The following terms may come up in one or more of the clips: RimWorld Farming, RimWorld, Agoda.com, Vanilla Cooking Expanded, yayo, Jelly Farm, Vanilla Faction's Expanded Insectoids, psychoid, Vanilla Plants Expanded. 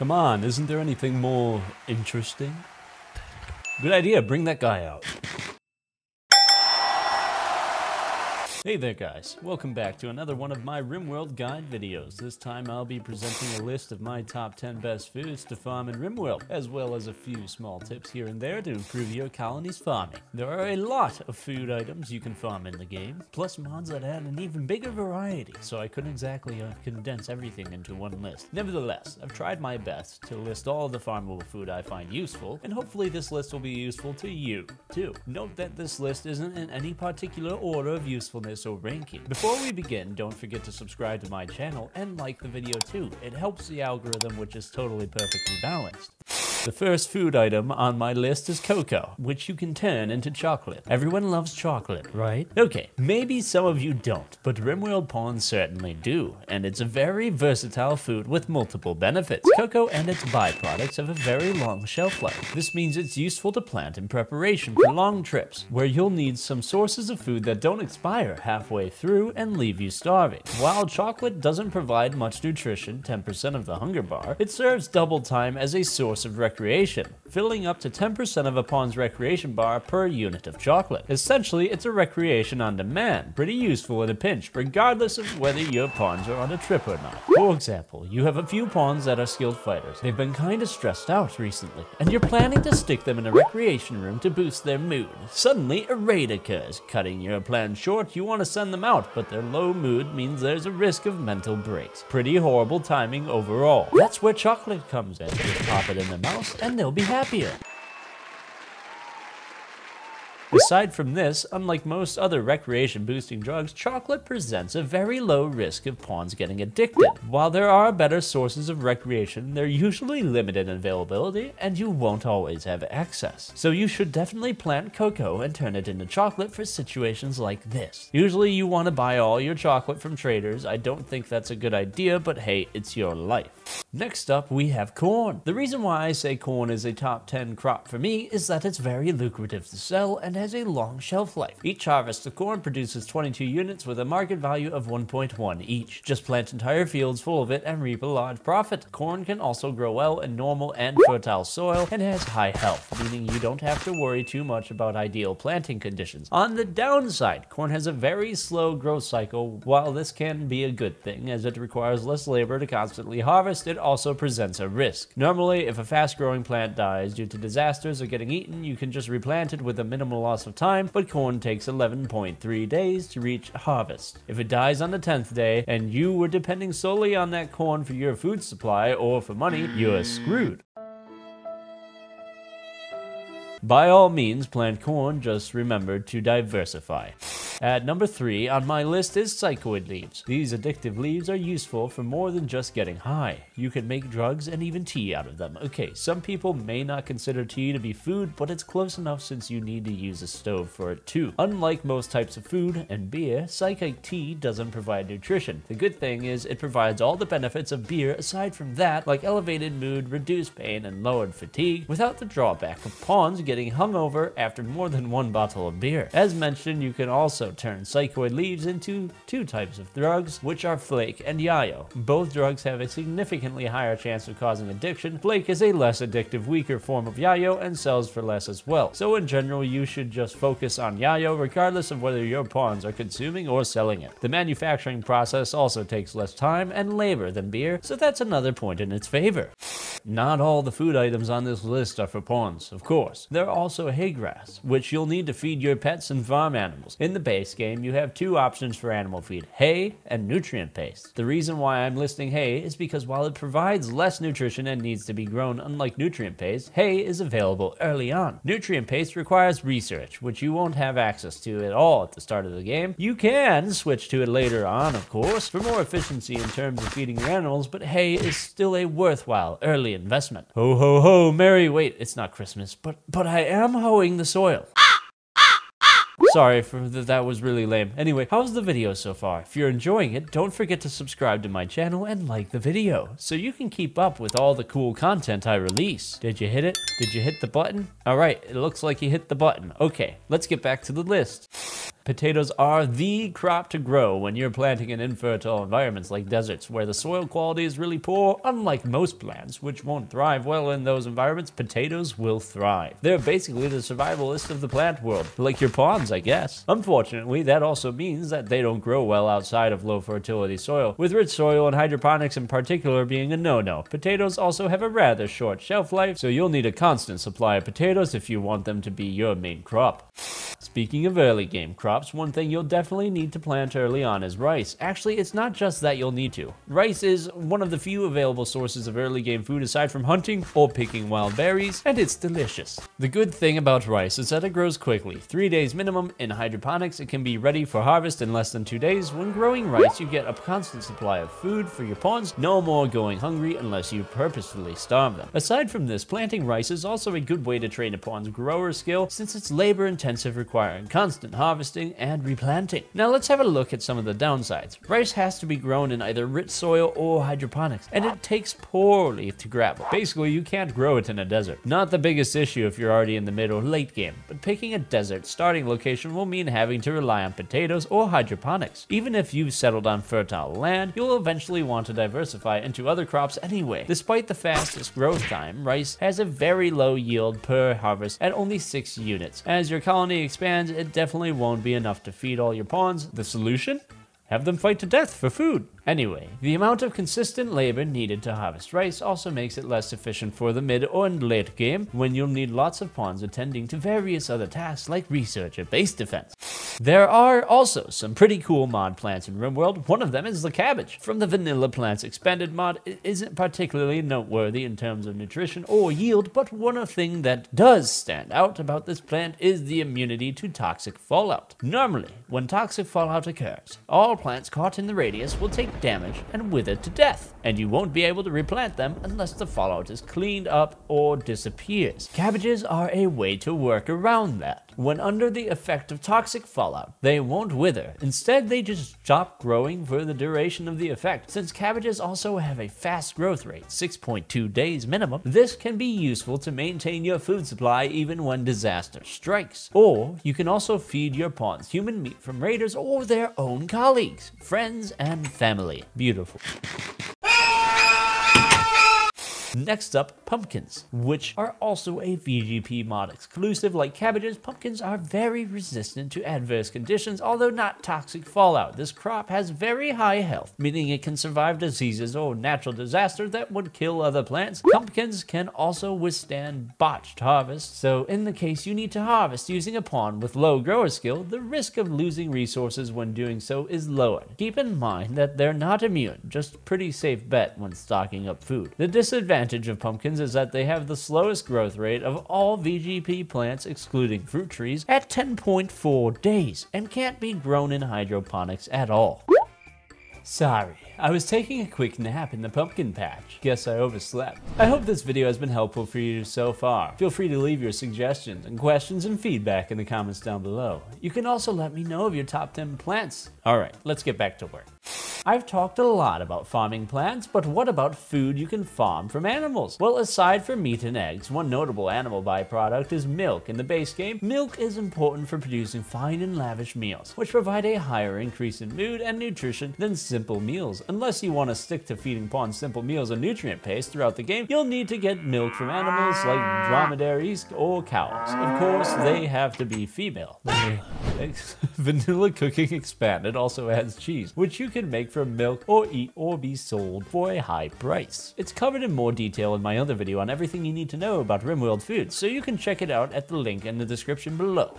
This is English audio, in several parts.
Come on, isn't there anything more interesting? Good idea, bring that guy out. Hey there guys, welcome back to another one of my RimWorld guide videos. This time I'll be presenting a list of my top 10 best foods to farm in RimWorld, as well as a few small tips here and there to improve your colony's farming. There are a lot of food items you can farm in the game, plus mods that add an even bigger variety, so I couldn't exactly condense everything into one list. Nevertheless, I've tried my best to list all of the farmable food I find useful, and hopefully this list will be useful to you, too. Note that this list isn't in any particular order of usefulness or ranking. Before we begin, don't forget to subscribe to my channel and like the video too. It helps the algorithm, which is totally perfectly balanced. The first food item on my list is cocoa, which you can turn into chocolate. Everyone loves chocolate, right? Okay, maybe some of you don't, but RimWorld pawns certainly do, and it's a very versatile food with multiple benefits. Cocoa and its byproducts have a very long shelf life. This means it's useful to plant in preparation for long trips, where you'll need some sources of food that don't expire halfway through and leave you starving. While chocolate doesn't provide much nutrition, 10% of the hunger bar, it serves double time as a source of recreation, filling up to 10% of a pawn's recreation bar per unit of chocolate. Essentially, it's a recreation on demand, pretty useful in a pinch, regardless of whether your pawns are on a trip or not. For example, you have a few pawns that are skilled fighters. They've been kinda stressed out recently, and you're planning to stick them in a recreation room to boost their mood. Suddenly, a raid occurs. Cutting your plan short, you want to send them out, but their low mood means there's a risk of mental breaks. Pretty horrible timing overall. That's where chocolate comes in. Just pop it in their mouth, and they'll be happier. Aside from this, unlike most other recreation-boosting drugs, chocolate presents a very low risk of pawns getting addicted. While there are better sources of recreation, they're usually limited in availability, and you won't always have access. So you should definitely plant cocoa and turn it into chocolate for situations like this. Usually you want to buy all your chocolate from traders. I don't think that's a good idea, but hey, it's your life. Next up, we have corn. The reason why I say corn is a top 10 crop for me is that it's very lucrative to sell and has a long shelf life. Each harvest of corn produces 22 units with a market value of 1.1 each. Just plant entire fields full of it and reap a large profit. Corn can also grow well in normal and fertile soil and has high health, meaning you don't have to worry too much about ideal planting conditions. On the downside, corn has a very slow growth cycle. While this can be a good thing, as it requires less labor to constantly harvest, it also presents a risk. Normally, if a fast-growing plant dies due to disasters or getting eaten, you can just replant it with a minimal loss of time, but corn takes 11.3 days to reach harvest. If it dies on the 10th day and you were depending solely on that corn for your food supply or for money, you're screwed. By all means, plant corn, just remember to diversify. At number 3 on my list is psychoid leaves. These addictive leaves are useful for more than just getting high. You can make drugs and even tea out of them. Okay, some people may not consider tea to be food, but it's close enough since you need to use a stove for it too. Unlike most types of food and beer, psychoid tea doesn't provide nutrition. The good thing is it provides all the benefits of beer aside from that, like elevated mood, reduced pain, and lowered fatigue, without the drawback of pawns getting hungover after more than one bottle of beer. As mentioned, you can also turn psychoid leaves into two types of drugs, which are flake and yayo. Both drugs have a significantly higher chance of causing addiction. Flake is a less addictive, weaker form of yayo and sells for less as well. So in general, you should just focus on yayo regardless of whether your pawns are consuming or selling it. The manufacturing process also takes less time and labor than beer, so that's another point in its favor. Not all the food items on this list are for pawns, of course. There are also hay grass, which you'll need to feed your pets and farm animals. In the base game, you have two options for animal feed, hay and nutrient paste. The reason why I'm listing hay is because while it provides less nutrition and needs to be grown unlike nutrient paste, hay is available early on. Nutrient paste requires research, which you won't have access to at all at the start of the game. You can switch to it later on, of course, for more efficiency in terms of feeding your animals, but hay is still a worthwhile early investment. Ho ho ho, Mary, wait, it's not Christmas, but I am hoeing the soil. Sorry for that was really lame. Anyway, how's the video so far? If you're enjoying it, don't forget to subscribe to my channel and like the video so you can keep up with all the cool content I release. Did you hit it? Did you hit the button? All right, it looks like you hit the button. Okay, let's get back to the list. Potatoes are the crop to grow when you're planting in infertile environments like deserts, where the soil quality is really poor. Unlike most plants, which won't thrive well in those environments, potatoes will thrive. They're basically the survivalists of the plant world, like your palms, I guess. Unfortunately, that also means that they don't grow well outside of low fertility soil, with rich soil and hydroponics in particular being a no-no. Potatoes also have a rather short shelf life, so you'll need a constant supply of potatoes if you want them to be your main crop. Speaking of early game crops, one thing you'll definitely need to plant early on is rice. Actually, it's not just that you'll need to. Rice is one of the few available sources of early game food aside from hunting or picking wild berries, and it's delicious. The good thing about rice is that it grows quickly, 3 days minimum. In hydroponics, it can be ready for harvest in less than 2 days. When growing rice, you get a constant supply of food for your pawns, no more going hungry unless you purposefully starve them. Aside from this, planting rice is also a good way to train a pawn's grower skill, since it's labor intensive, requiring constant harvesting and replanting. Now let's have a look at some of the downsides. Rice has to be grown in either rich soil or hydroponics, and it takes poorly to gravel. Basically, you can't grow it in a desert. Not the biggest issue if you're already in the mid or late game, but picking a desert starting location will mean having to rely on potatoes or hydroponics. Even if you've settled on fertile land, you'll eventually want to diversify into other crops anyway. Despite the fastest growth time, rice has a very low yield per harvest at only 6 units. As your colony expands, it definitely won't be enough to feed all your pawns. The solution? Have them fight to death for food. Anyway, the amount of consistent labor needed to harvest rice also makes it less efficient for the mid or late game, when you'll need lots of pawns attending to various other tasks like research or base defense. There are also some pretty cool mod plants in RimWorld. One of them is the cabbage. From the Vanilla Plants Expanded mod, it isn't particularly noteworthy in terms of nutrition or yield, but one thing that does stand out about this plant is the immunity to toxic fallout. Normally, when toxic fallout occurs, all plants caught in the radius will take damage and wither to death, and you won't be able to replant them unless the fallout is cleaned up or disappears. Cabbages are a way to work around that. When under the effect of toxic fallout, they won't wither. Instead, they just stop growing for the duration of the effect. Since cabbages also have a fast growth rate, 6.2 days minimum, this can be useful to maintain your food supply even when disaster strikes. Or you can also feed your pawns human meat from raiders or their own colleagues, friends, and family. Beautiful. Next up, pumpkins, which are also a VGP mod exclusive. Like cabbages, pumpkins are very resistant to adverse conditions, although not toxic fallout. This crop has very high health, meaning it can survive diseases or natural disasters that would kill other plants. Pumpkins can also withstand botched harvests, so in the case you need to harvest using a pawn with low grower skill, the risk of losing resources when doing so is lowered. Keep in mind that they're not immune, just a pretty safe bet when stocking up food. The disadvantage of pumpkins is that they have the slowest growth rate of all VGP plants excluding fruit trees at 10.4 days and can't be grown in hydroponics at all. Sorry, I was taking a quick nap in the pumpkin patch. Guess I overslept. I hope this video has been helpful for you so far. Feel free to leave your suggestions and questions and feedback in the comments down below. You can also let me know of your top 10 plants. Alright, let's get back to work. I've talked a lot about farming plants, but what about food you can farm from animals? Well, aside from meat and eggs, one notable animal byproduct is milk in the base game. Milk is important for producing fine and lavish meals, which provide a higher increase in mood and nutrition than simple meals. Unless you want to stick to feeding pawns simple meals and nutrient paste throughout the game, you'll need to get milk from animals like dromedaries or cows. Of course, they have to be female. Vanilla Cooking Expanded also adds cheese, which you can make from milk or eat or be sold for a high price. It's covered in more detail in my other video on everything you need to know about RimWorld food, so you can check it out at the link in the description below.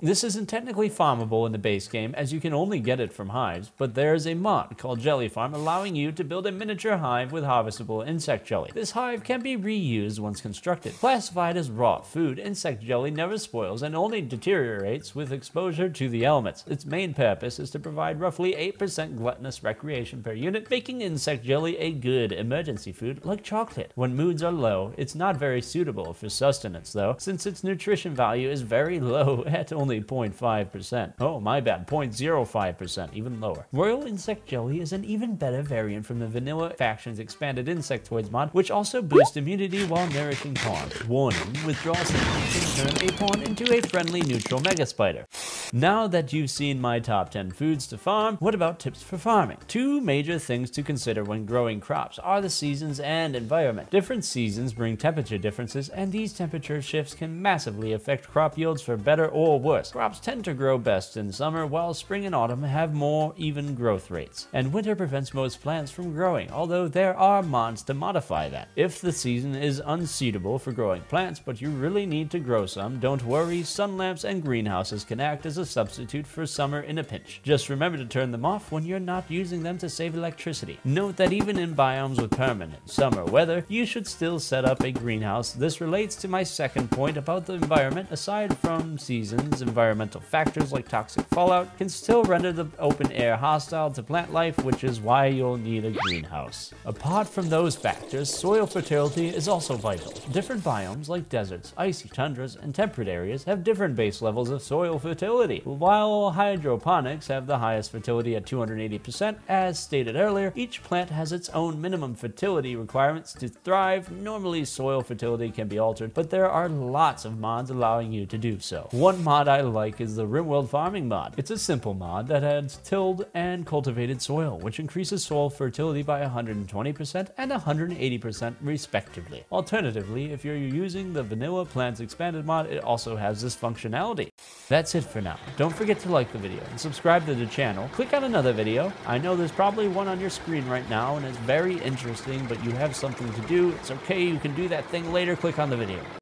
This isn't technically farmable in the base game, as you can only get it from hives, but there's a mod called Jelly Farm allowing you to build a miniature hive with harvestable insect jelly. This hive can be reused once constructed. Classified as raw food, insect jelly never spoils and only deteriorates with exposure to the elements. Its main purpose is to provide roughly 8% gluttonous recreation per unit, making insect jelly a good emergency food like chocolate. When moods are low, it's not very suitable for sustenance though, since its nutrition value is very low at only only 0.5%. Oh, my bad, 0.05%, even lower. Royal Insect Jelly is an even better variant from the Vanilla Faction's Expanded Insectoids mod, which also boosts immunity while nourishing pawns. Warning, withdraw symptoms can turn a pawn into a friendly neutral mega spider. Now that you've seen my top 10 foods to farm, what about tips for farming? Two major things to consider when growing crops are the seasons and environment. Different seasons bring temperature differences, and these temperature shifts can massively affect crop yields for better or worse. Crops tend to grow best in summer, while spring and autumn have more even growth rates. And winter prevents most plants from growing, although there are mods to modify that. If the season is unsuitable for growing plants, but you really need to grow some, don't worry, sun lamps and greenhouses can act as a substitute for summer in a pinch. Just remember to turn them off when you're not using them to save electricity. Note that even in biomes with permanent summer weather, you should still set up a greenhouse. This relates to my second point about the environment. Aside from seasons, environmental factors like toxic fallout can still render the open air hostile to plant life, which is why you'll need a greenhouse. Apart from those factors, soil fertility is also vital. Different biomes like deserts, icy tundras, and temperate areas have different base levels of soil fertility. While hydroponics have the highest fertility at 280%, as stated earlier, each plant has its own minimum fertility requirements to thrive. Normally, soil fertility can be altered, but there are lots of mods allowing you to do so. One mod I like is the RimWorld Farming mod. It's a simple mod that adds tilled and cultivated soil, which increases soil fertility by 120% and 180% respectively. Alternatively, if you're using the Vanilla Plants Expanded mod, it also has this functionality. That's it for now. Don't forget to like the video and subscribe to the channel. Click on another video. I know there's probably one on your screen right now and it's very interesting, but you have something to do. It's okay, you can do that thing later. Click on the video.